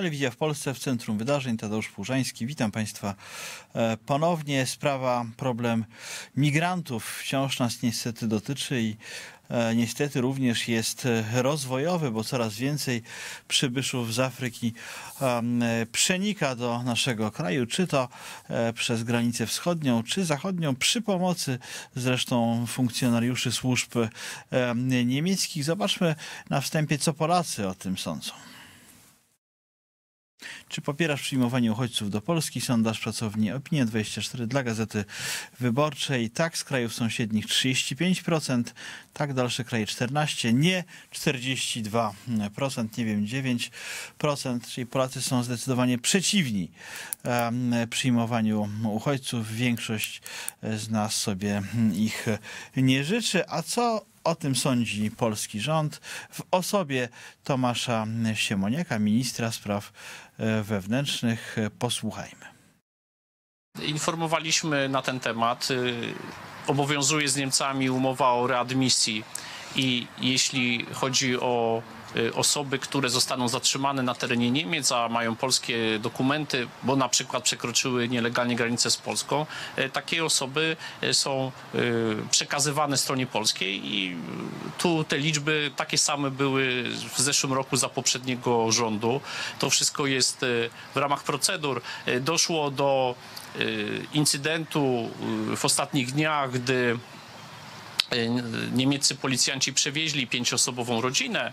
Telewizja w Polsce w Centrum Wydarzeń, Tadeusz Płużański. Witam Państwa ponownie. Problem migrantów wciąż nas niestety dotyczy i niestety również jest rozwojowy, bo coraz więcej przybyszów z Afryki przenika do naszego kraju, czy to przez granicę wschodnią, czy zachodnią, przy pomocy zresztą funkcjonariuszy służb niemieckich. Zobaczmy na wstępie, co Polacy o tym sądzą. Czy popierasz przyjmowanie uchodźców do Polski? Sondaż Pracowni Opinia 24 dla Gazety Wyborczej. Tak, z krajów sąsiednich 35%, tak, dalsze kraje 14%, nie 42%, nie wiem, 9%, czyli Polacy są zdecydowanie przeciwni przyjmowaniu uchodźców. Większość z nas sobie ich nie życzy. A co o tym sądzi polski rząd w osobie Tomasza Siemoniaka, ministra spraw wewnętrznych? Posłuchajmy. Informowaliśmy na ten temat. Obowiązuje z Niemcami umowa o readmisji i jeśli chodzi o osoby, które zostaną zatrzymane na terenie Niemiec, a mają polskie dokumenty, bo na przykład przekroczyły nielegalnie granicę z Polską, takie osoby są przekazywane stronie polskiej i tu te liczby takie same były w zeszłym roku za poprzedniego rządu. To wszystko jest w ramach procedur. Doszło do incydentu w ostatnich dniach, gdy niemieccy policjanci przewieźli 5-osobową rodzinę.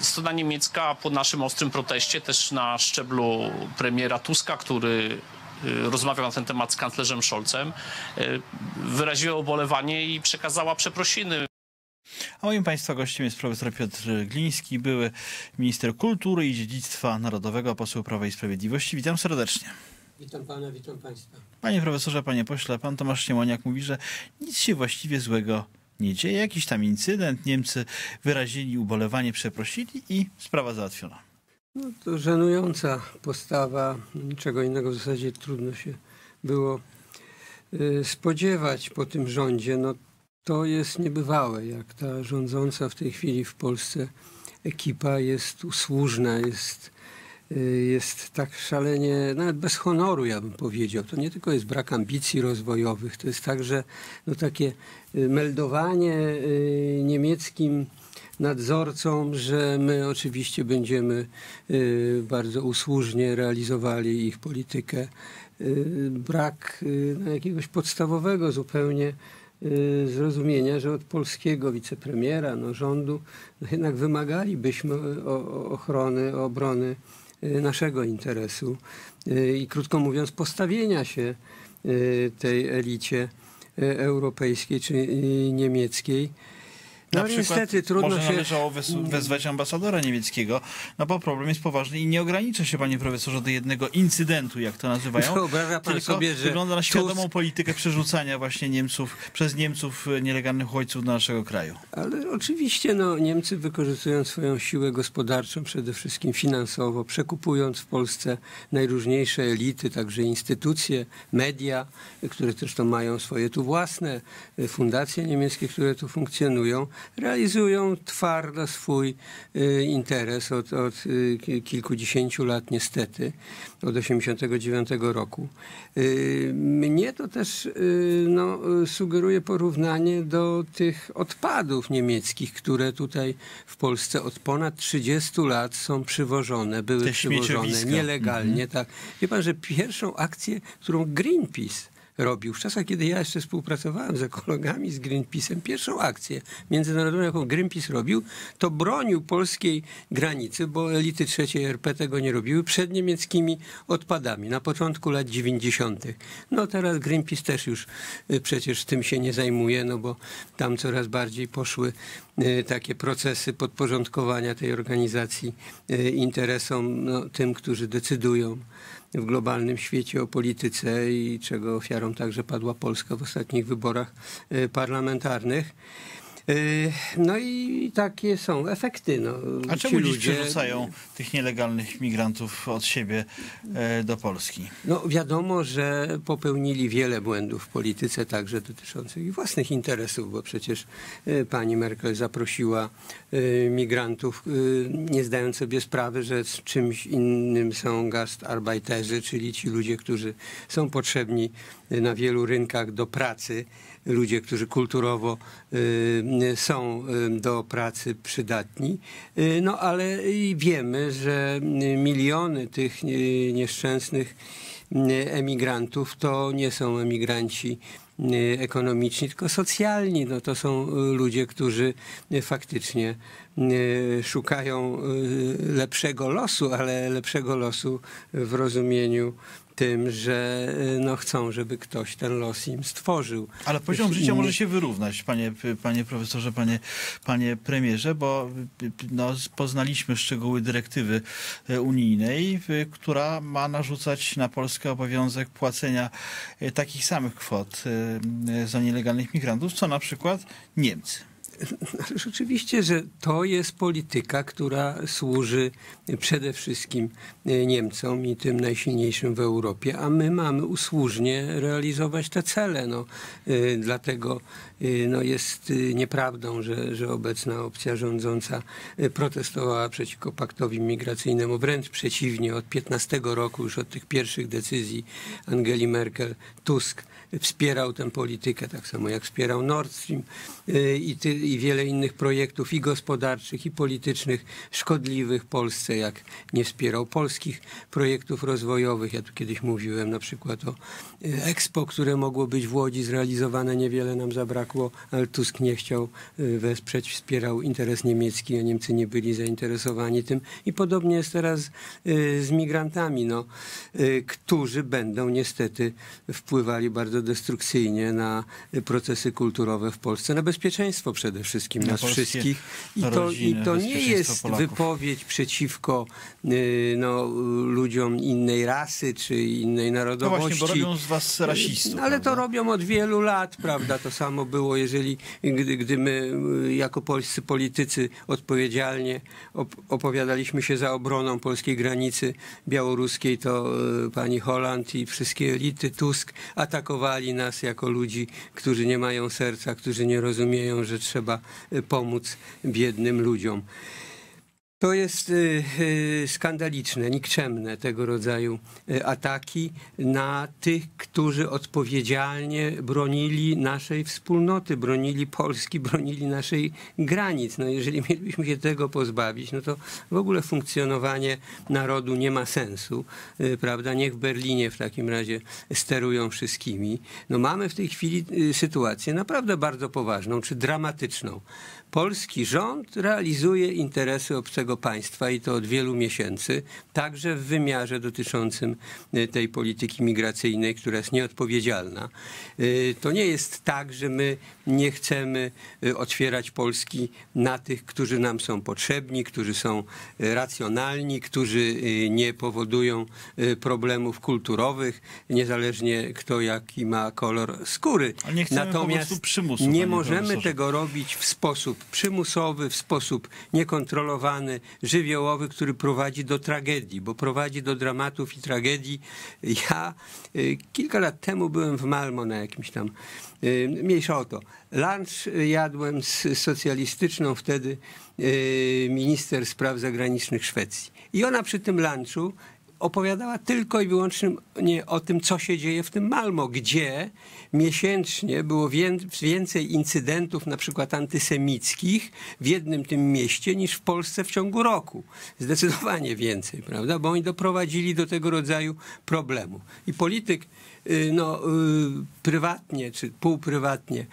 Strona niemiecka po naszym ostrym proteście, też na szczeblu premiera Tuska, który rozmawiał na ten temat z kanclerzem Scholzem, wyraziła ubolewanie i przekazała przeprosiny. A moim Państwa gościem jest profesor Piotr Gliński, były minister kultury i dziedzictwa narodowego, poseł Prawa i Sprawiedliwości. Witam serdecznie. Witam Pana, witam Państwa. Panie profesorze, panie pośle, pan Tomasz Siemoniak mówi, że nic się właściwie złego nie dzieje. Jakiś tam incydent, Niemcy wyrazili ubolewanie, przeprosili i sprawa załatwiona. No to żenująca postawa, niczego innego w zasadzie trudno się było spodziewać po tym rządzie. No to jest niebywałe, jak ta rządząca w tej chwili w Polsce ekipa jest usłużna, jest tak szalenie, nawet bez honoru, ja bym powiedział. To nie tylko jest brak ambicji rozwojowych, to jest także no, takie meldowanie niemieckim nadzorcom, że my oczywiście będziemy bardzo usłużnie realizowali ich politykę. Brak jakiegoś podstawowego zupełnie zrozumienia, że od polskiego wicepremiera, no, rządu no, jednak wymagalibyśmy ochrony, obrony naszego interesu i krótko mówiąc postawienia się tej elicie europejskiej czy niemieckiej. No na przykład niestety trudno może się... należało wezwać ambasadora niemieckiego, no bo problem jest poważny i nie ogranicza się, panie profesorze, do jednego incydentu, jak to nazywają. Wyobraża pan sobie, że wygląda na świadomą politykę przerzucania właśnie Niemców, przez Niemców nielegalnych uchodźców do naszego kraju. Ale oczywiście no, Niemcy wykorzystują swoją siłę gospodarczą, przede wszystkim finansowo, przekupując w Polsce najróżniejsze elity, także instytucje, media, które zresztą mają swoje tu własne, fundacje niemieckie, które tu funkcjonują, realizują twardo swój interes od kilkudziesięciu lat niestety, od 1989 roku. Mnie to też no, sugeruje porównanie do tych odpadów niemieckich, które tutaj w Polsce od ponad 30 lat są przywożone, były przywożone nielegalnie. Tak. Wie pan, że pierwszą akcję, którą Greenpeace robił w czasach, kiedy ja jeszcze współpracowałem z ekologami, z Greenpeace'em, pierwszą akcję międzynarodową, jaką Greenpeace robił, to bronił polskiej granicy, bo elity III RP tego nie robiły, przed niemieckimi odpadami na początku lat 90. No teraz Greenpeace też już przecież tym się nie zajmuje, no bo tam coraz bardziej poszły takie procesy podporządkowania tej organizacji interesom no, tym, którzy decydują w globalnym świecie o polityce i czego ofiarą także padła Polska w ostatnich wyborach parlamentarnych. No i takie są efekty. No. A czemu ludzie przerzucają tych nielegalnych migrantów od siebie do Polski? No wiadomo, że popełnili wiele błędów w polityce, także dotyczących ich własnych interesów, bo przecież pani Merkel zaprosiła migrantów, nie zdając sobie sprawy, że z czymś innym są gastarbeiterzy, czyli ci ludzie, którzy są potrzebni na wielu rynkach do pracy, ludzie, którzy kulturowo są do pracy przydatni. No ale wiemy, że miliony tych nieszczęsnych emigrantów to nie są emigranci ekonomiczni, tylko socjalni. No to są ludzie, którzy faktycznie szukają lepszego losu, ale lepszego losu w rozumieniu tym, że no chcą, żeby ktoś ten los im stworzył. Ale poziom życia może się wyrównać, panie profesorze, panie premierze, bo no, poznaliśmy szczegóły dyrektywy unijnej, która ma narzucać na Polskę obowiązek płacenia takich samych kwot za nielegalnych migrantów, co na przykład Niemcy. Rzeczywiście, że to jest polityka, która służy przede wszystkim Niemcom i tym najsilniejszym w Europie, a my mamy usłużnie realizować te cele. No, dlatego no, jest nieprawdą, że obecna opcja rządząca protestowała przeciwko paktowi migracyjnemu. Wręcz przeciwnie, od 15 roku, już od tych pierwszych decyzji Angeli Merkel, Tusk wspierał tę politykę, tak samo jak wspierał Nord Stream i wiele innych projektów i gospodarczych, i politycznych, szkodliwych Polsce, jak nie wspierał polskich projektów rozwojowych. Ja tu kiedyś mówiłem na przykład o EXPO, które mogło być w Łodzi zrealizowane, niewiele nam zabrakło, ale Tusk nie chciał wesprzeć, wspierał interes niemiecki, a Niemcy nie byli zainteresowani tym. I podobnie jest teraz z migrantami, no, którzy będą niestety wpływali bardzo destrukcyjnie na procesy kulturowe w Polsce, na bezpieczeństwo przede wszystkim nas wszystkich. I to nie jest wypowiedź przeciwko no, ludziom innej rasy czy innej narodowości. No właśnie, bo robią z was rasistów. Ale to robią od wielu lat, prawda? To samo było, gdy my jako polscy politycy odpowiedzialnie opowiadaliśmy się za obroną polskiej granicy białoruskiej, to pani Holand i wszystkie elity, Tusk atakowali nas jako ludzi, którzy nie mają serca, którzy nie rozumieją, że trzeba pomóc biednym ludziom. To jest skandaliczne, nikczemne tego rodzaju ataki na tych, którzy odpowiedzialnie bronili naszej wspólnoty, bronili Polski, bronili naszej granic. No jeżeli mielibyśmy się tego pozbawić, no to w ogóle funkcjonowanie narodu nie ma sensu, prawda? Niech w Berlinie w takim razie sterują wszystkimi. No mamy w tej chwili sytuację naprawdę bardzo poważną, czy dramatyczną. Polski rząd realizuje interesy obcego państwa i to od wielu miesięcy, także w wymiarze dotyczącym tej polityki migracyjnej, która jest nieodpowiedzialna. To nie jest tak, że my nie chcemy otwierać Polski na tych, którzy nam są potrzebni, którzy są racjonalni, którzy nie powodują problemów kulturowych, niezależnie kto jaki ma kolor skóry. Nie chcemy. Natomiast po prostu przymusu, nie możemy tego robić w sposób przymusowy, w sposób niekontrolowany, żywiołowy, który prowadzi do tragedii, bo prowadzi do dramatów i tragedii. Ja kilka lat temu byłem w Malmö na jakimś tam, mniejsza o to, lunch jadłem z socjalistyczną wtedy minister spraw zagranicznych Szwecji. I ona przy tym lunchu opowiadała tylko i wyłącznie o tym, co się dzieje w tym Malmö, gdzie miesięcznie było więcej incydentów, na przykład antysemickich, w jednym tym mieście niż w Polsce w ciągu roku. Zdecydowanie więcej, prawda? Bo oni doprowadzili do tego rodzaju problemu. I polityk no, prywatnie czy półprywatnie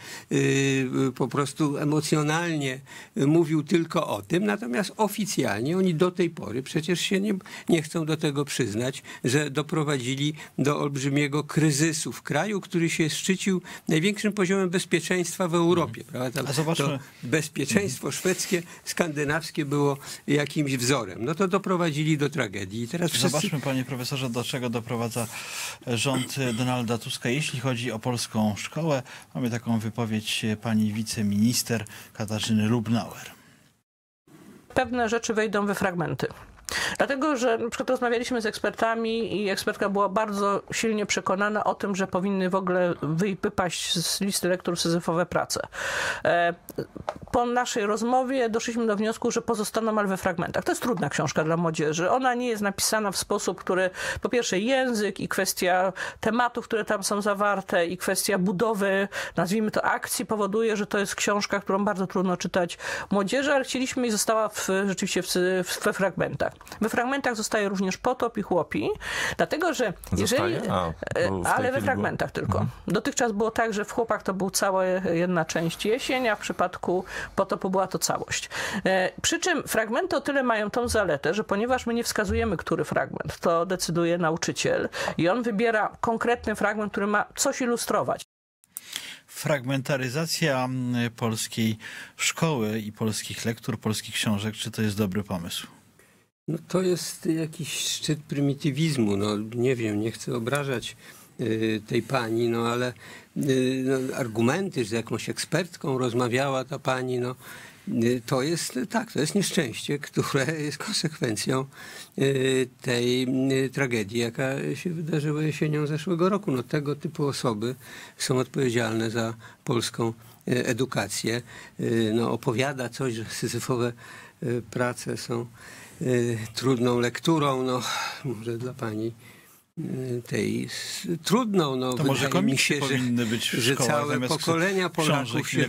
po prostu emocjonalnie mówił tylko o tym, natomiast oficjalnie oni do tej pory przecież się nie chcą do tego przyznać, że doprowadzili do olbrzymiego kryzysu w kraju, który się szczycił największym poziomem bezpieczeństwa w Europie. Prawda? To bezpieczeństwo szwedzkie, skandynawskie było jakimś wzorem. No to doprowadzili do tragedii. I teraz wszyscy... Zobaczmy, panie profesorze, do czego doprowadza rząd Donalda Tuska, jeśli chodzi o polską szkołę. Mamy taką wypowiedź pani wiceminister Katarzyny Rubnauer. Pewne rzeczy wejdą we fragmenty. Dlatego, że na przykład rozmawialiśmy z ekspertami i ekspertka była bardzo silnie przekonana o tym, że powinny w ogóle wypaść z listy lektur syzyfowe prace. Po naszej rozmowie doszliśmy do wniosku, że pozostaną ale we fragmentach. To jest trudna książka dla młodzieży. Ona nie jest napisana w sposób, który po pierwsze język i kwestia tematów, które tam są zawarte i kwestia budowy, nazwijmy to akcji, powoduje, że to jest książka, którą bardzo trudno czytać młodzieży, ale chcieliśmy i została rzeczywiście we fragmentach. We fragmentach zostaje również Potop i Chłopi, dlatego że jeżeli... ale we fragmentach było... tylko. Dotychczas było tak, że w Chłopach to była cała jedna część jesień, a w przypadku Potopu była to całość. Przy czym fragmenty o tyle mają tą zaletę, że ponieważ my nie wskazujemy, który fragment, to decyduje nauczyciel i on wybiera konkretny fragment, który ma coś ilustrować. Fragmentaryzacja polskiej szkoły i polskich lektur, polskich książek, czy to jest dobry pomysł? No to jest jakiś szczyt prymitywizmu, no nie wiem, nie chcę obrażać tej pani, no ale argumenty, że z jakąś ekspertką rozmawiała ta pani, no to jest, tak, to jest nieszczęście, które jest konsekwencją tej tragedii, jaka się wydarzyła jesienią zeszłego roku. No tego typu osoby są odpowiedzialne za polską edukację. No opowiada coś, że syzyfowe prace są trudną lekturą, no może dla pani tej trudną, no to może mi się, że całe pokolenia Polaków się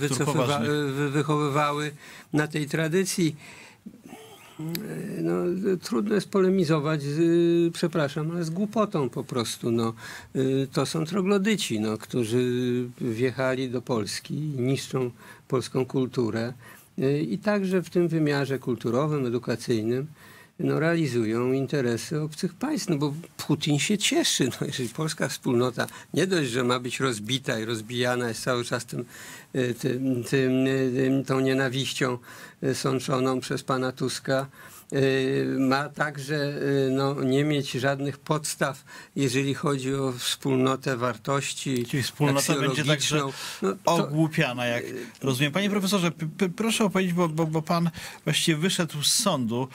wychowywały na tej tradycji. No, trudno jest polemizować z, przepraszam, ale z głupotą po prostu. No, to są troglodyci, no, którzy wjechali do Polski i niszczą polską kulturę. I także w tym wymiarze kulturowym, edukacyjnym, no, realizują interesy obcych państw, no bo Putin się cieszy. No, jeżeli polska wspólnota nie dość, że ma być rozbita i rozbijana jest cały czas tą nienawiścią sączoną przez pana Tuska, ma także no, nie mieć żadnych podstaw, jeżeli chodzi o wspólnotę wartości. Czyli wspólnota będzie także no, to... ogłupiana, jak rozumiem. Panie profesorze, proszę opowiedzieć, bo pan właściwie wyszedł z sądu.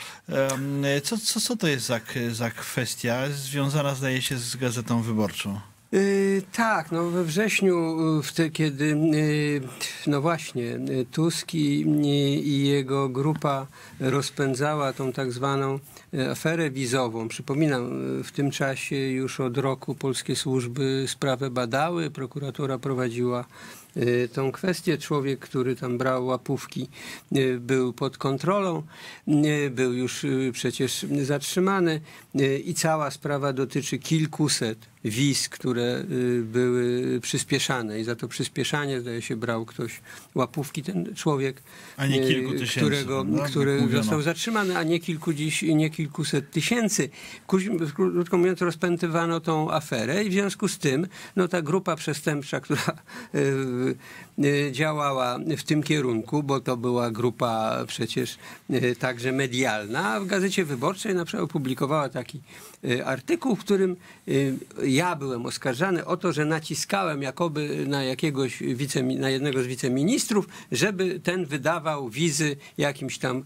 Co to jest za kwestia związana, zdaje się, z Gazetą Wyborczą? Tak, no we wrześniu, kiedy no właśnie Tusk i jego grupa rozpędzała tą tak zwaną aferę wizową. Przypominam, w tym czasie już od roku polskie służby sprawę badały, prokuratura prowadziła tą kwestię. Człowiek, który tam brał łapówki, był pod kontrolą, był już przecież zatrzymany i cała sprawa dotyczy kilkuset wiz, które były przyspieszane i za to przyspieszanie, zdaje się, brał ktoś łapówki, ten człowiek, a nie kilku tysięcy, który został zatrzymany, a nie kilkuset tysięcy. Krótko mówiąc, rozpętywano tą aferę i w związku z tym no, ta grupa przestępcza, która działała w tym kierunku, bo to była grupa przecież także medialna, w Gazecie Wyborczej na przykład opublikowała taki artykuł, w którym ja byłem oskarżany o to, że naciskałem jakoby na jakiegoś jednego z wiceministrów, żeby ten wydawał wizy jakimś tam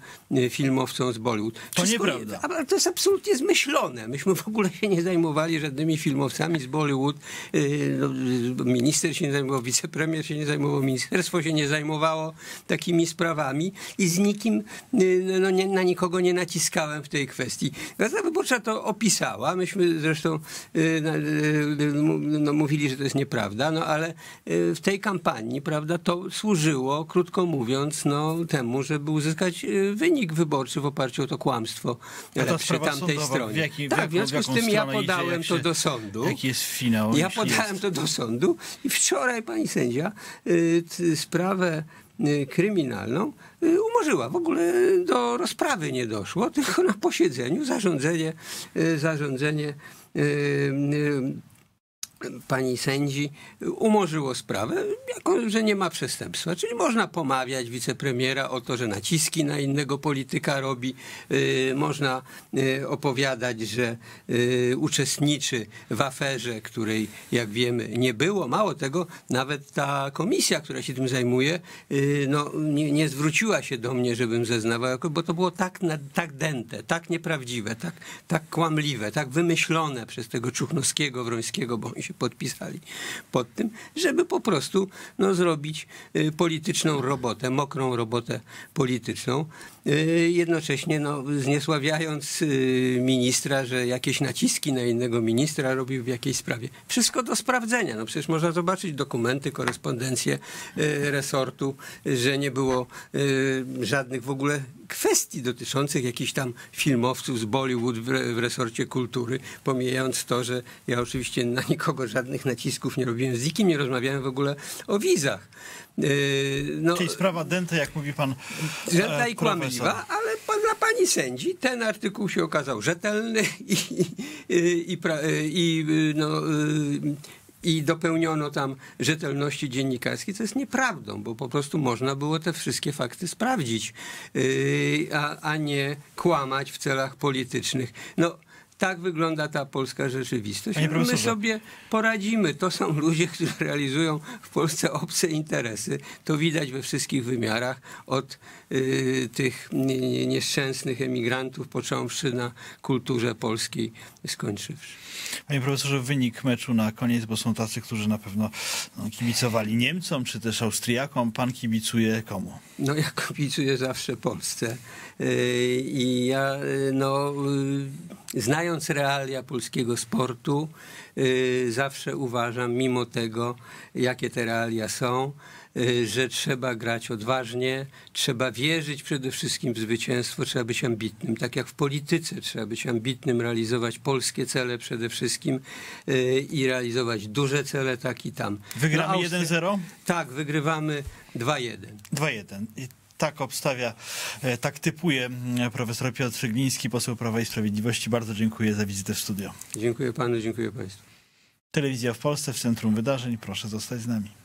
filmowcom z Bollywood. To nieprawda. Ale to jest absolutnie zmyślone. Myśmy w ogóle się nie zajmowali żadnymi filmowcami z Bollywood. Minister się nie zajmował, wicepremier się nie zajmował, ministerstwo się nie zajmowało takimi sprawami i z nikim, no, na nikogo nie naciskałem w tej kwestii. Gazeta Wyborcza to opisała. Myśmy zresztą no, mówili, że to jest nieprawda, no ale w tej kampanii, prawda, to służyło, krótko mówiąc, no, temu, żeby uzyskać wynik wyborczy w oparciu o to kłamstwo przy tamtej stronie. Tak, w związku z tym ja podałem to do sądu. Jaki jest finał? Ja podałem to do sądu i wczoraj pani sędzia sprawę kryminalną umorzyła. W ogóle do rozprawy nie doszło, tylko na posiedzeniu zarządzenie pani sędzi umorzyło sprawę, jako że nie ma przestępstwa. Czyli można pomawiać wicepremiera o to, że naciski na innego polityka robi, można opowiadać, że uczestniczy w aferze, której, jak wiemy, nie było. Mało tego, nawet ta komisja, która się tym zajmuje, no, nie zwróciła się do mnie, żebym zeznawał, bo to było tak dęte, tak nieprawdziwe, tak kłamliwe, tak wymyślone przez tego Czuchnowskiego, Wrońskiego, bo oni się podpisali pod tym, żeby po prostu no, zrobić polityczną robotę, mokrą robotę polityczną, jednocześnie no, zniesławiając ministra, że jakieś naciski na innego ministra robił w jakiejś sprawie. Wszystko do sprawdzenia. No, przecież można zobaczyć dokumenty, korespondencję resortu, że nie było żadnych w ogóle kwestii dotyczących jakichś tam filmowców z Bollywood w resorcie kultury, pomijając to, że ja oczywiście na nikogo żadnych nacisków nie robiłem, z nikim nie rozmawiałem w ogóle o wizach. No, czyli sprawa dęta, jak mówi pan profesor, i kłamliwa, ale dla pani sędzi ten artykuł się okazał rzetelny i dopełniono tam rzetelności dziennikarskiej, co jest nieprawdą, bo po prostu można było te wszystkie fakty sprawdzić, a nie kłamać w celach politycznych. No, tak wygląda ta polska rzeczywistość. My sobie poradzimy. To są ludzie, którzy realizują w Polsce obce interesy. To widać we wszystkich wymiarach, od tych nieszczęsnych emigrantów, począwszy na kulturze polskiej, skończywszy. Panie profesorze, wynik meczu na koniec, bo są tacy, którzy na pewno kibicowali Niemcom, czy też Austriakom. Pan kibicuje komu? No ja kibicuję zawsze Polsce. I ja, no, znając realia polskiego sportu, zawsze uważam, mimo tego, jakie te realia są, że trzeba grać odważnie, trzeba wierzyć przede wszystkim w zwycięstwo, trzeba być ambitnym. Tak jak w polityce trzeba być ambitnym, realizować polskie cele przede wszystkim i realizować duże cele, tak i tam. Wygramy 1-0? Tak, wygrywamy 2-1. 2-1. Tak obstawia, tak typuje profesor Piotr Gliński, poseł Prawa i Sprawiedliwości. Bardzo dziękuję za wizytę w studio. Dziękuję panu, dziękuję państwu. Telewizja w Polsce, w centrum wydarzeń. Proszę zostać z nami.